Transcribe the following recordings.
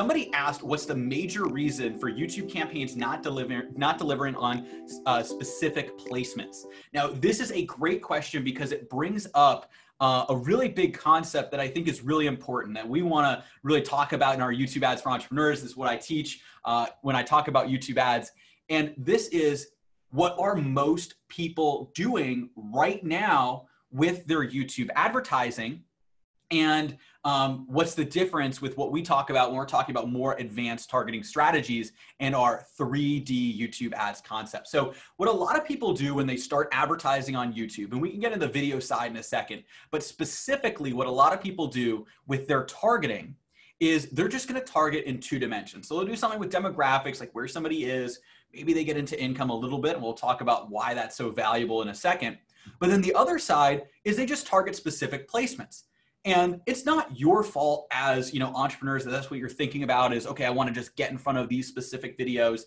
Somebody asked, what's the major reason for YouTube campaigns not delivering on specific placements? Now, this is a great question because it brings up a really big concept that I think is really important that we want to really talk about in our YouTube ads for entrepreneurs. This is what I teach when I talk about YouTube ads. And this is, what are most people doing right now with their YouTube advertising? And what's the difference with what we talk about when we're talking about more advanced targeting strategies and our 3D YouTube ads concept? So what a lot of people do when they start advertising on YouTube, and we can get into the video side in a second, but specifically what a lot of people do with their targeting is they're just gonna target in two dimensions. So they'll do something with demographics, like where somebody is, maybe they get into income a little bit, and we'll talk about why that's so valuable in a second. But then the other side is they just target specific placements. And it's not your fault as, you know, entrepreneurs that that's what you're thinking about is, okay, I want to just get in front of these specific videos.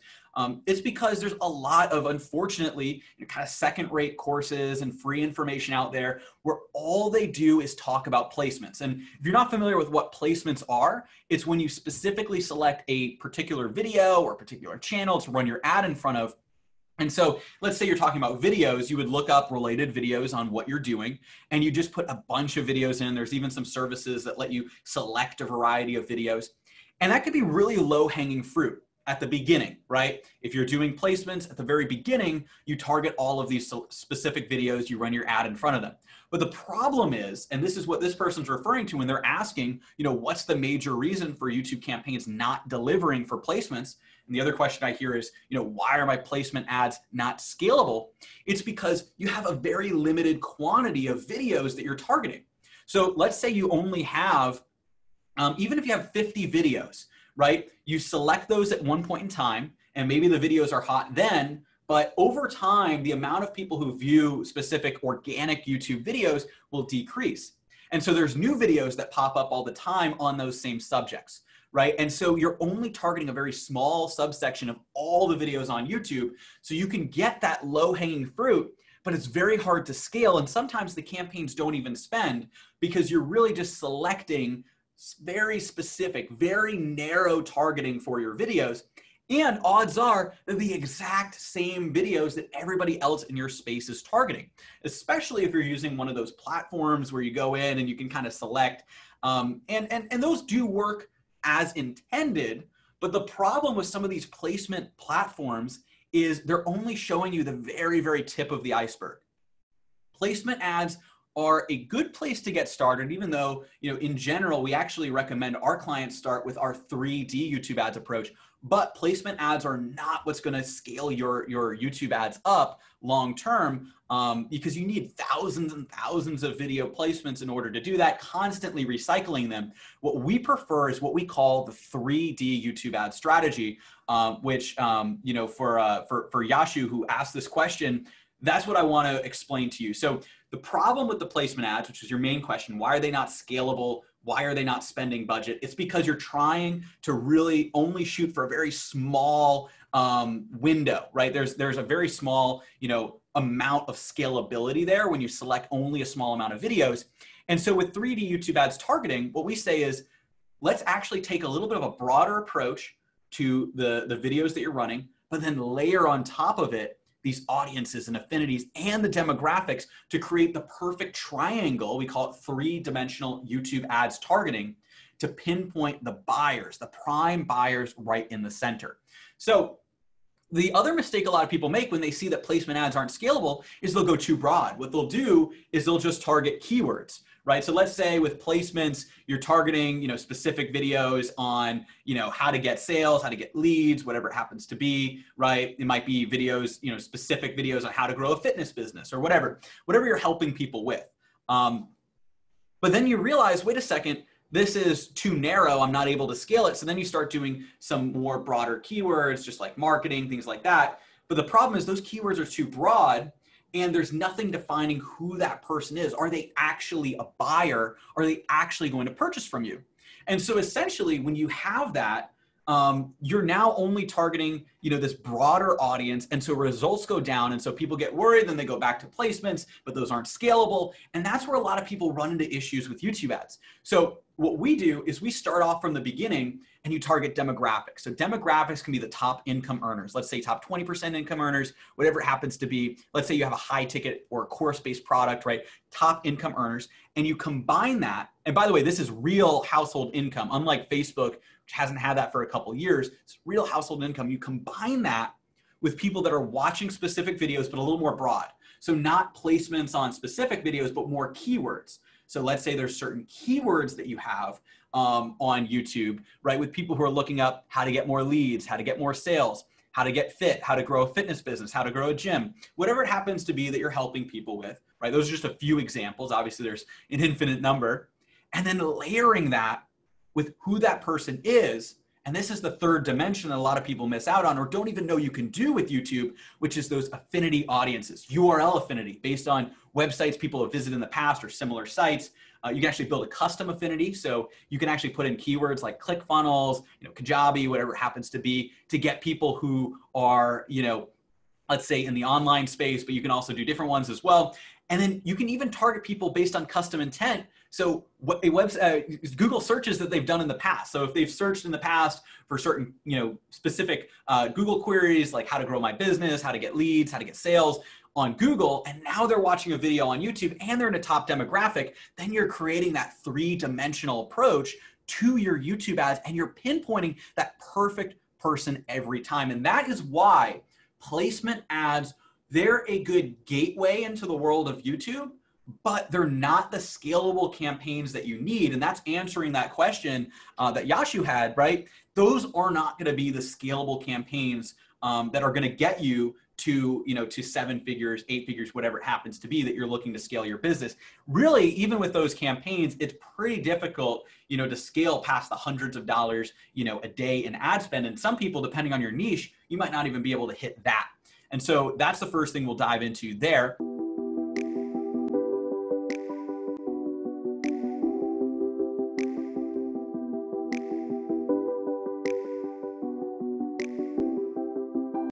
It's because there's a lot of, unfortunately, you know, kind of second-rate courses and free information out there where all they do is talk about placements. And if you're not familiar with what placements are, it's when you specifically select a particular video or a particular channel to run your ad in front of. And so let's say you're talking about videos, you would look up related videos on what you're doing, and you just put a bunch of videos in. There's even some services that let you select a variety of videos. And that could be really low-hanging fruit at the beginning, right? If you're doing placements at the very beginning, you target all of these specific videos, you run your ad in front of them. But the problem is, and this is what this person's referring to when they're asking, you know, what's the major reason for YouTube campaigns not delivering for placements? And the other question I hear is, you know, why are my placement ads not scalable? It's because you have a very limited quantity of videos that you're targeting. So let's say you only have, even if you have 50 videos, right? You select those at one point in time, and maybe the videos are hot then, but over time, the amount of people who view specific organic YouTube videos will decrease. And so there's new videos that pop up all the time on those same subjects, right? And so you're only targeting a very small subsection of all the videos on YouTube. So you can get that low-hanging fruit, but it's very hard to scale. And sometimes the campaigns don't even spend because you're really just selecting very specific, very narrow targeting for your videos. And odds are they're the exact same videos that everybody else in your space is targeting, especially if you're using one of those platforms where you go in and you can kind of select. And those do work as intended. But the problem with some of these placement platforms is they're only showing you the very, very tip of the iceberg. Placement ads are a good place to get started, even though, you know, in general, we actually recommend our clients start with our 3D YouTube ads approach, but placement ads are not what's going to scale your YouTube ads up long-term, because you need thousands and thousands of video placements in order to do that, constantly recycling them. What we prefer is what we call the 3D YouTube ad strategy, which, you know, for Yashu, who asked this question, that's what I want to explain to you. So the problem with the placement ads, which is your main question, why are they not scalable? Why are they not spending budget? It's because you're trying to really only shoot for a very small window, right? There's a very small, you know, amount of scalability there when you select only a small amount of videos. And so with 3D YouTube ads targeting, what we say is, let's actually take a little bit of a broader approach to the videos that you're running, but then layer on top of it these audiences and affinities and the demographics to create the perfect triangle. We call it three-dimensional YouTube ads targeting to pinpoint the buyers, the prime buyers right in the center. So the other mistake a lot of people make when they see that placement ads aren't scalable is they'll go too broad. What they'll do is they'll just target keywords, right? So let's say with placements, you're targeting, you know, specific videos on, you know, how to get sales, how to get leads, whatever it happens to be, right? It might be videos, you know, specific videos on how to grow a fitness business or whatever you're helping people with. But then you realize, wait a second, this is too narrow. I'm not able to scale it. So then you start doing some more broader keywords, just like marketing, things like that. But the problem is those keywords are too broad. And there's nothing defining who that person is. Are they actually a buyer? Are they actually going to purchase from you? And so essentially, when you have that, you're now only targeting you know, this broader audience. And so results go down. And so people get worried, then they go back to placements, but those aren't scalable. And that's where a lot of people run into issues with YouTube ads. So what we do is we start off from the beginning and you target demographics. So demographics can be the top income earners. Let's say top 20% income earners, whatever it happens to be. Let's say you have a high ticket or a course-based product, right? Top income earners. And you combine that. And by the way, this is real household income, unlike Facebook, which hasn't had that for a couple of years. It's real household income. You combine that with people that are watching specific videos, but a little more broad. So not placements on specific videos, but more keywords. So let's say there's certain keywords that you have on YouTube, right? With people who are looking up how to get more leads, how to get more sales, how to get fit, how to grow a fitness business, how to grow a gym, whatever it happens to be that you're helping people with, right? Those are just a few examples. Obviously there's an infinite number. And then layering that with who that person is. And this is the third dimension that a lot of people miss out on or don't even know you can do with YouTube, which is those affinity audiences, URL affinity based on websites people have visited in the past or similar sites. You can actually build a custom affinity. So you can actually put in keywords like ClickFunnels, you know, Kajabi, whatever it happens to be, to get people who are, you know, let's say in the online space, but you can also do different ones as well. And then you can even target people based on custom intent. So what a website, Google searches that they've done in the past. So if they've searched in the past for certain, you know, specific Google queries, like how to grow my business, how to get leads, how to get sales on Google, and now they're watching a video on YouTube and they're in a top demographic, then you're creating that three-dimensional approach to your YouTube ads and you're pinpointing that perfect person every time. And that is why placement ads, they're a good gateway into the world of YouTube, but they're not the scalable campaigns that you need. And that's answering that question that Yashu had, right? Those are not going to be the scalable campaigns that are going to get you to, you know, to 7 figures, 8 figures, whatever it happens to be that you're looking to scale your business. Really, even with those campaigns, it's pretty difficult, you know, to scale past the hundreds of dollars, you know, a day in ad spend. And some people, depending on your niche, you might not even be able to hit that. And so that's the first thing we'll dive into there.